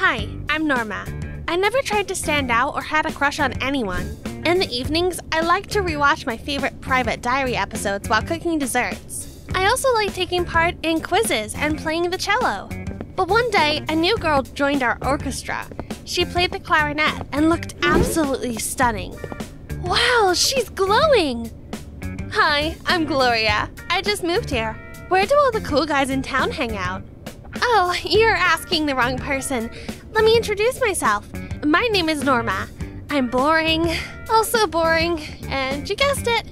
Hi, I'm Norma. I never tried to stand out or had a crush on anyone. In the evenings, I like to rewatch my favorite Private Diary episodes while cooking desserts. I also like taking part in quizzes and playing the cello. But one day, a new girl joined our orchestra. She played the clarinet and looked absolutely stunning. Wow, she's glowing! Hi, I'm Gloria. I just moved here. Where do all the cool guys in town hang out? Oh, you're asking the wrong person. Let me introduce myself. My name is Norma. I'm boring, also boring, and you guessed it,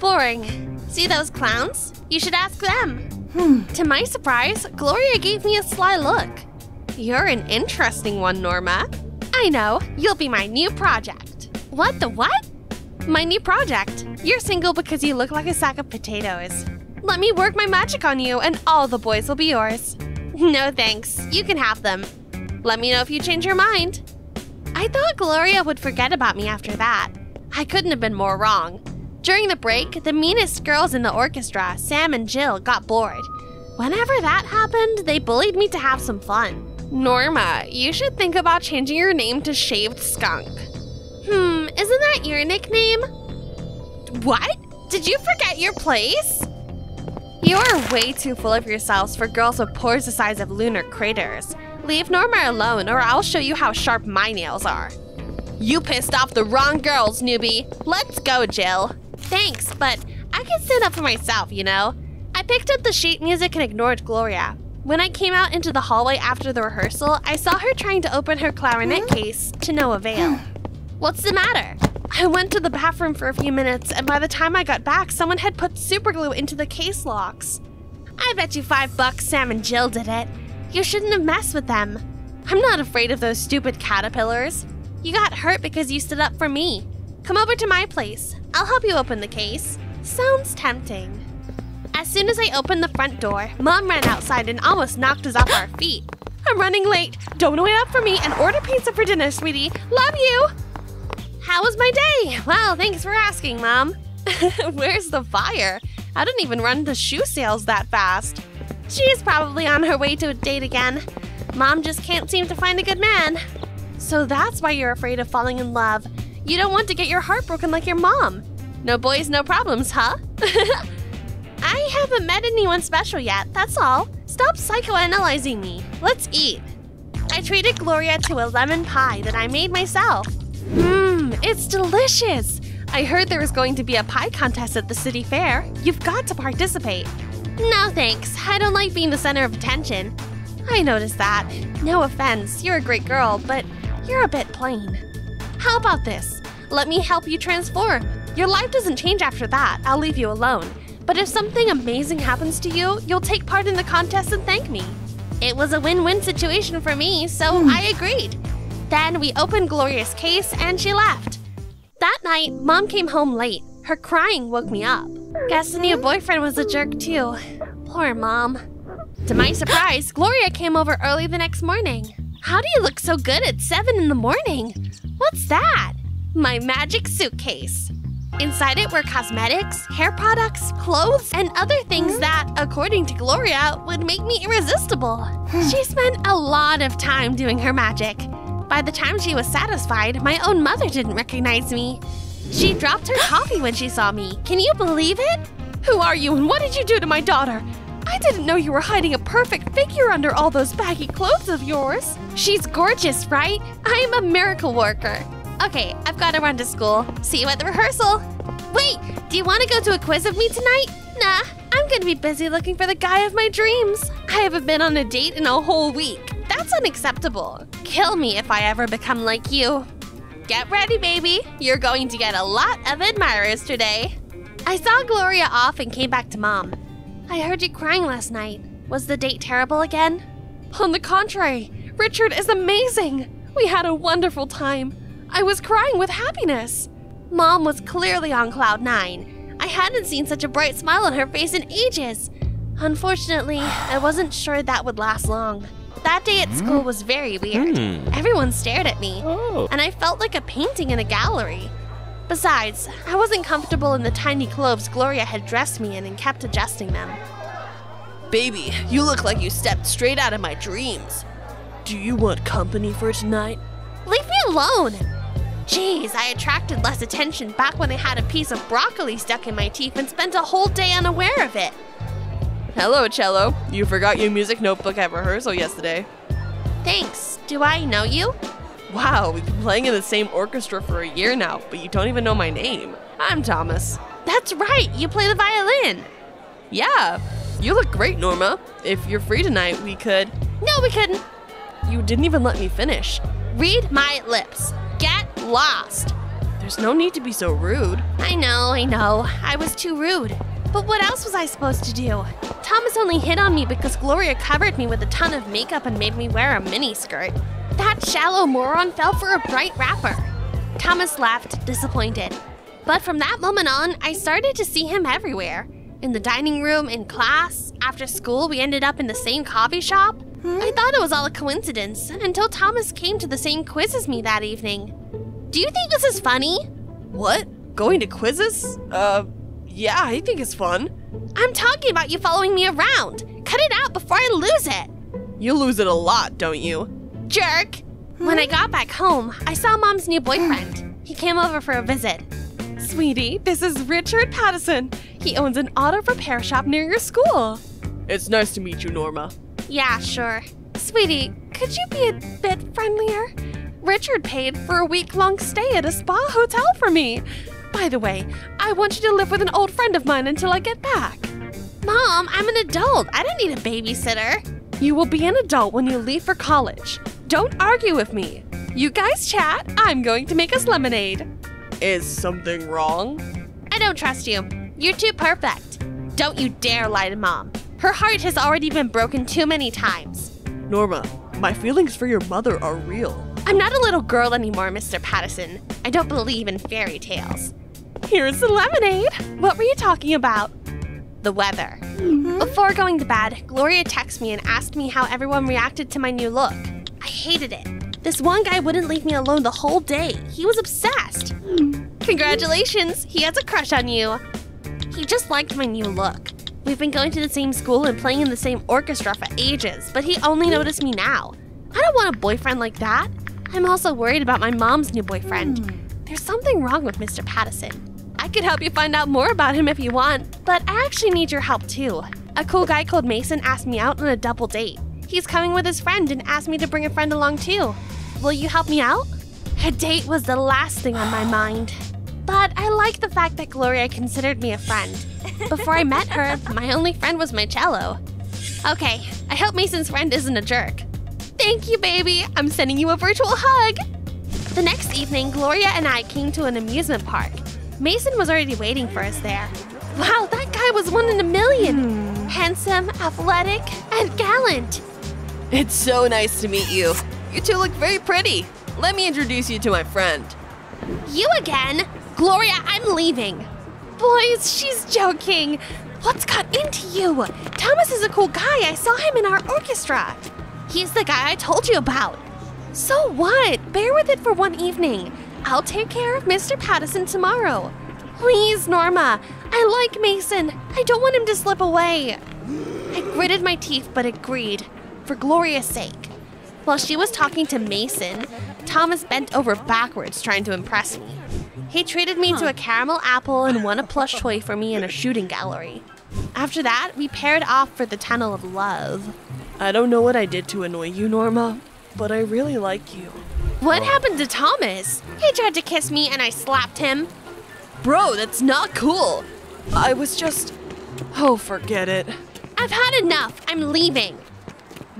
boring. See those clowns? You should ask them. To my surprise, Gloria gave me a sly look. You're an interesting one, Norma. I know, you'll be my new project. What the what? My new project. You're single because you look like a sack of potatoes. Let me work my magic on you and all the boys will be yours. No thanks, you can have them. Let me know if you change your mind. I thought Gloria would forget about me after that. I couldn't have been more wrong. During the break, the meanest girls in the orchestra, Sam and Jill, got bored. Whenever that happened, they bullied me to have some fun. Norma, you should think about changing your name to Shaved Skunk. Isn't that your nickname? What? Did you forget your place? You are way too full of yourselves for girls with pores the size of lunar craters. Leave Norma alone or I'll show you how sharp my nails are. You pissed off the wrong girls, newbie. Let's go, Jill. Thanks, but I can stand up for myself, you know? I picked up the sheet music and ignored Gloria. When I came out into the hallway after the rehearsal, I saw her trying to open her clarinet case to no avail. What's the matter? I went to the bathroom for a few minutes and by the time I got back, someone had put superglue into the case locks. I bet you $5 Sam and Jill did it. You shouldn't have messed with them. I'm not afraid of those stupid caterpillars. You got hurt because you stood up for me. Come over to my place. I'll help you open the case. Sounds tempting. As soon as I opened the front door, Mom ran outside and almost knocked us off our feet. I'm running late. Don't wait up for me and order pizza for dinner, sweetie. Love you. How was my day? Well, thanks for asking, Mom. Where's the fire? I didn't even run to shoe sales that fast. She's probably on her way to a date again. Mom just can't seem to find a good man. So that's why you're afraid of falling in love. You don't want to get your heart broken like your mom. No boys, no problems, huh? I haven't met anyone special yet, that's all. Stop psychoanalyzing me. Let's eat. I treated Gloria to a lemon pie that I made myself. It's delicious. I heard there was going to be a pie contest at the city fair. You've got to participate. No thanks, I don't like being the center of attention. I noticed that. No offense, you're a great girl, but you're a bit plain. How about this? Let me help you transform. Your life doesn't change after that, I'll leave you alone. But if something amazing happens to you, you'll take part in the contest and thank me. It was a win-win situation for me, so I agreed. Then we opened Gloria's case and she left. That night, Mom came home late. Her crying woke me up. Guess the new boyfriend was a jerk too. Poor Mom. To my surprise, Gloria came over early the next morning. How do you look so good at 7 in the morning? What's that? My magic suitcase. Inside it were cosmetics, hair products, clothes, and other things that, according to Gloria, would make me irresistible. She spent a lot of time doing her magic. By the time she was satisfied, my own mother didn't recognize me. She dropped her coffee when she saw me. Can you believe it? Who are you and what did you do to my daughter? I didn't know you were hiding a perfect figure under all those baggy clothes of yours. She's gorgeous, right? I'm a miracle worker. Okay, I've got to run to school. See you at the rehearsal. Wait, do you want to go to a quiz of me tonight? Nah, I'm going to be busy looking for the guy of my dreams. I haven't been on a date in a whole week. That's unacceptable. Kill me if I ever become like you. Get ready, baby. You're going to get a lot of admirers today. I saw Gloria off and came back to Mom. I heard you crying last night. Was the date terrible again? On the contrary, Richard is amazing. We had a wonderful time. I was crying with happiness. Mom was clearly on cloud 9. I hadn't seen such a bright smile on her face in ages. Unfortunately, I wasn't sure that would last long. That day at school was very weird. Everyone stared at me, and I felt like a painting in a gallery. Besides, I wasn't comfortable in the tiny clothes Gloria had dressed me in and kept adjusting them. Baby, you look like you stepped straight out of my dreams. Do you want company for tonight? Leave me alone! Jeez, I attracted less attention back when I had a piece of broccoli stuck in my teeth and spent a whole day unaware of it. Hello, Cello. You forgot your music notebook at rehearsal yesterday. Thanks. Do I know you? Wow, we've been playing in the same orchestra for a year now, but you don't even know my name. I'm Thomas. That's right, you play the violin. Yeah, you look great, Norma. If you're free tonight, we could... No, we couldn't. You didn't even let me finish. Read my lips. Get lost. There's no need to be so rude. I know. I was too rude. But what else was I supposed to do? Thomas only hit on me because Gloria covered me with a ton of makeup and made me wear a miniskirt. That shallow moron fell for a bright rapper. Thomas laughed, disappointed. But from that moment on, I started to see him everywhere. In the dining room, in class, after school, we ended up in the same coffee shop. I thought it was all a coincidence until Thomas came to the same quiz as me that evening. Do you think this is funny? What? Going to quizzes? Yeah, I think it's fun. I'm talking about you following me around. Cut it out before I lose it. You lose it a lot, don't you? Jerk! When I got back home, I saw Mom's new boyfriend. He came over for a visit. Sweetie, this is Richard Patterson. He owns an auto repair shop near your school. It's nice to meet you, Norma. Yeah, sure. Sweetie, could you be a bit friendlier? Richard paid for a week-long stay at a spa hotel for me. By the way, I want you to live with an old friend of mine until I get back. Mom, I'm an adult. I don't need a babysitter. You will be an adult when you leave for college. Don't argue with me. You guys chat. I'm going to make us lemonade. Is something wrong? I don't trust you. You're too perfect. Don't you dare lie to Mom. Her heart has already been broken too many times. Norma, my feelings for your mother are real. I'm not a little girl anymore, Mr. Patterson. I don't believe in fairy tales. Here's the lemonade. What were you talking about? The weather. Before going to bed, Gloria texted me and asked me how everyone reacted to my new look. I hated it. This one guy wouldn't leave me alone the whole day. He was obsessed. Congratulations, he has a crush on you. He just liked my new look. We've been going to the same school and playing in the same orchestra for ages, but he only noticed me now. I don't want a boyfriend like that. I'm also worried about my mom's new boyfriend. There's something wrong with Mr. Patterson. I could help you find out more about him if you want, but I actually need your help too. A cool guy called Mason asked me out on a double date. He's coming with his friend and asked me to bring a friend along too. Will you help me out? A date was the last thing on my mind. But I like the fact that Gloria considered me a friend. Before I met her, my only friend was my cello. Okay, I hope Mason's friend isn't a jerk. Thank you, baby. I'm sending you a virtual hug. The next evening, Gloria and I came to an amusement park. Mason was already waiting for us there. Wow, that guy was 1 in a million. Handsome, athletic, and gallant. It's so nice to meet you. You two look very pretty. Let me introduce you to my friend. You again? Gloria, I'm leaving. Boys, she's joking. What's got into you? Thomas is a cool guy. I saw him in our orchestra. He's the guy I told you about. So what? Bear with it for one evening. I'll take care of Mr. Patterson tomorrow. Please, Norma. I like Mason. I don't want him to slip away. I gritted my teeth but agreed, for Gloria's sake. While she was talking to Mason, Thomas bent over backwards trying to impress me. He treated me to a caramel apple and won a plush toy for me in a shooting gallery. After that, we paired off for the tunnel of love. I don't know what I did to annoy you, Norma, but I really like you. What happened to Thomas? He tried to kiss me and I slapped him. Bro, that's not cool. I was just... Oh, forget it. I've had enough. I'm leaving.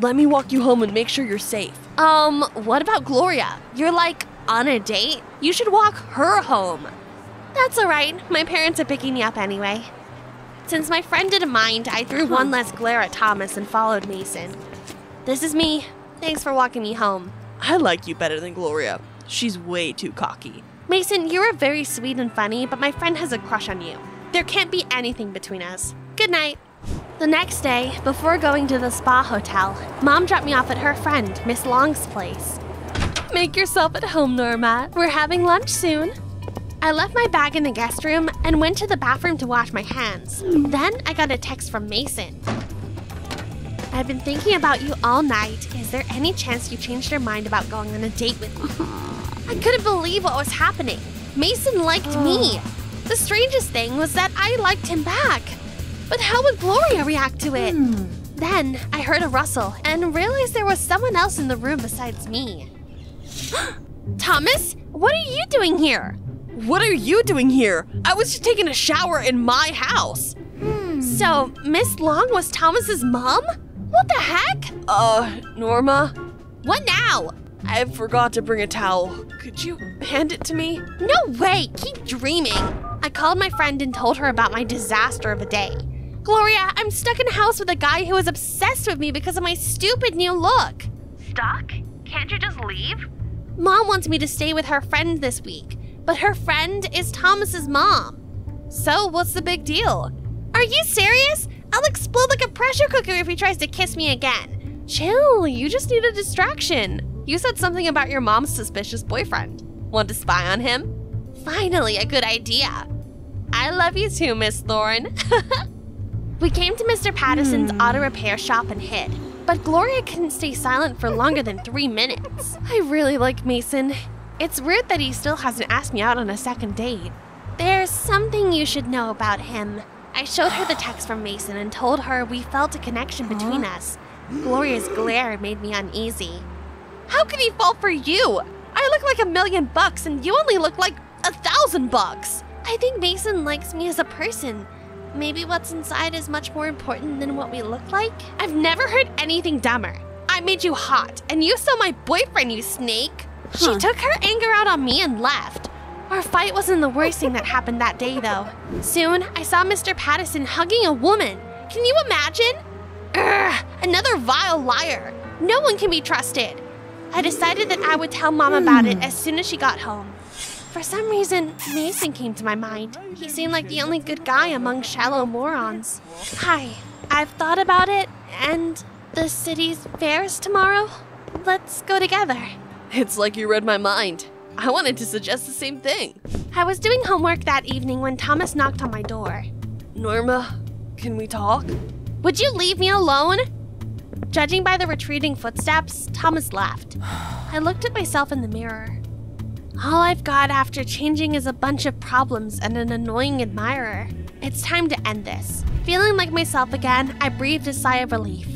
Let me walk you home and make sure you're safe. What about Gloria? You're like on a date? You should walk her home. That's all right. My parents are picking me up anyway. Since my friend didn't mind, I threw one less glare at Thomas and followed Mason. This is me. Thanks for walking me home. I like you better than Gloria. She's way too cocky. Mason, you're very sweet and funny, but my friend has a crush on you. There can't be anything between us. Good night. The next day, before going to the spa hotel, Mom dropped me off at her friend, Miss Long's place. Make yourself at home, Norma. We're having lunch soon. I left my bag in the guest room and went to the bathroom to wash my hands. Then I got a text from Mason. I I've been thinking about you all night. Is there any chance you changed your mind about going on a date with me? I couldn't believe what was happening. Mason liked me. The strangest thing was that I liked him back. But how would Gloria react to it? Then I heard a rustle and realized there was someone else in the room besides me. Thomas, what are you doing here? What are you doing here? I was just taking a shower in my house. So, Miss Long was Thomas's mom? What the heck? Norma? What now? I forgot to bring a towel. Could you hand it to me? No way! Keep dreaming! I called my friend and told her about my disaster of a day. Gloria, I'm stuck in a house with a guy who is obsessed with me because of my stupid new look. Stuck? Can't you just leave? Mom wants me to stay with her friend this week, but her friend is Thomas's mom. So what's the big deal? Are you serious? I'll explode like a pressure cooker if he tries to kiss me again. Chill, you just need a distraction. You said something about your mom's suspicious boyfriend. Want to spy on him? Finally, a good idea. I love you too, Miss Thorne. We came to Mr. Patterson's auto repair shop and hid, but Gloria couldn't stay silent for longer than 3 minutes. I really like Mason. It's weird that he still hasn't asked me out on a second date. There's something you should know about him. I showed her the text from Mason and told her we felt a connection between us. Gloria's glare made me uneasy. How could he fall for you? I look like $1,000,000 and you only look like $1,000. I think Mason likes me as a person. Maybe what's inside is much more important than what we look like? I've never heard anything dumber. I made you hot, and you stole my boyfriend, you snake. She took her anger out on me and left. Our fight wasn't the worst thing that happened that day, though. Soon, I saw Mr. Patterson hugging a woman. Can you imagine? Urgh, another vile liar. No one can be trusted. I decided that I would tell Mom about it as soon as she got home. For some reason, Mason came to my mind. He seemed like the only good guy among shallow morons. Hi, I've thought about it, and the city's fair's tomorrow. Let's go together. It's like you read my mind. I wanted to suggest the same thing. I was doing homework that evening when Thomas knocked on my door. Norma, can we talk? Would you leave me alone? Judging by the retreating footsteps, Thomas laughed. I looked at myself in the mirror. All I've got after changing is a bunch of problems and an annoying admirer. It's time to end this. Feeling like myself again, I breathed a sigh of relief.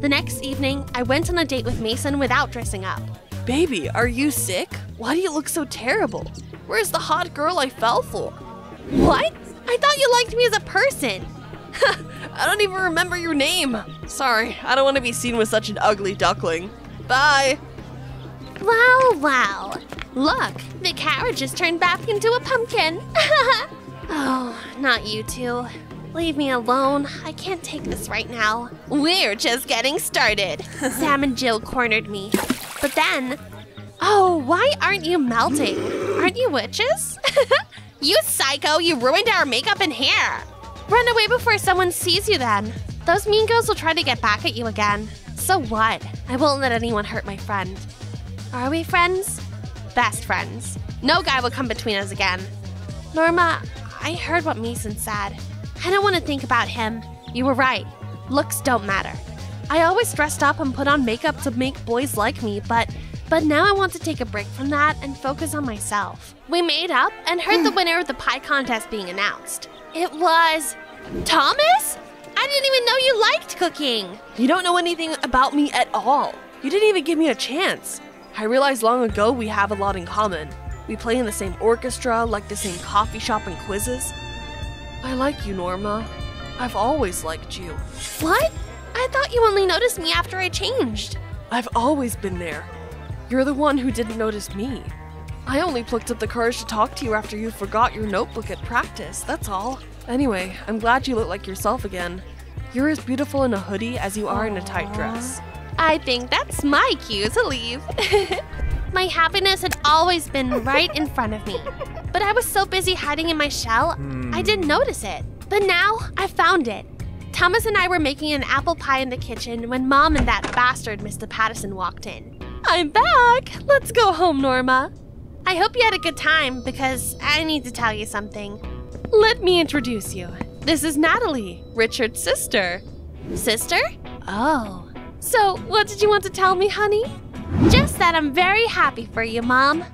The next evening, I went on a date with Mason without dressing up. Baby, are you sick? Why do you look so terrible? Where's the hot girl I fell for? What? I thought you liked me as a person. I don't even remember your name. Sorry, I don't want to be seen with such an ugly duckling. Bye. Wow, wow. Look, the carriage has turned back into a pumpkin. Oh, not you two. Leave me alone. I can't take this right now. We're just getting started. Sam and Jill cornered me. But then, oh, why aren't you melting? Aren't you witches? You psycho, you ruined our makeup and hair. Run away before someone sees you then. Those mean girls will try to get back at you again. So what? I won't let anyone hurt my friend. Are we friends? Best friends. No guy will come between us again. Norma, I heard what Mason said. I don't want to think about him. You were right. Looks don't matter. I always dressed up and put on makeup to make boys like me, but now I want to take a break from that and focus on myself. We made up and heard the winner of the pie contest being announced. It was Thomas? I didn't even know you liked cooking. You don't know anything about me at all. You didn't even give me a chance. I realized long ago we have a lot in common. We play in the same orchestra, like the same coffee shop and quizzes. I like you, Norma. I've always liked you. What? I thought you only noticed me after I changed. I've always been there. You're the one who didn't notice me. I only plucked up the courage to talk to you after you forgot your notebook at practice, that's all. Anyway, I'm glad you look like yourself again. You're as beautiful in a hoodie as you are in a tight dress. I think that's my cue to leave. My happiness had always been right in front of me. But I was so busy hiding in my shell, I didn't notice it. But now, I found it. Thomas and I were making an apple pie in the kitchen when Mom and that bastard Mr. Patterson walked in. I'm back! Let's go home, Norma. I hope you had a good time, because I need to tell you something. Let me introduce you. This is Natalie, Richard's sister. Sister? Oh, So, what did you want to tell me, honey? Just that I'm very happy for you, Mom.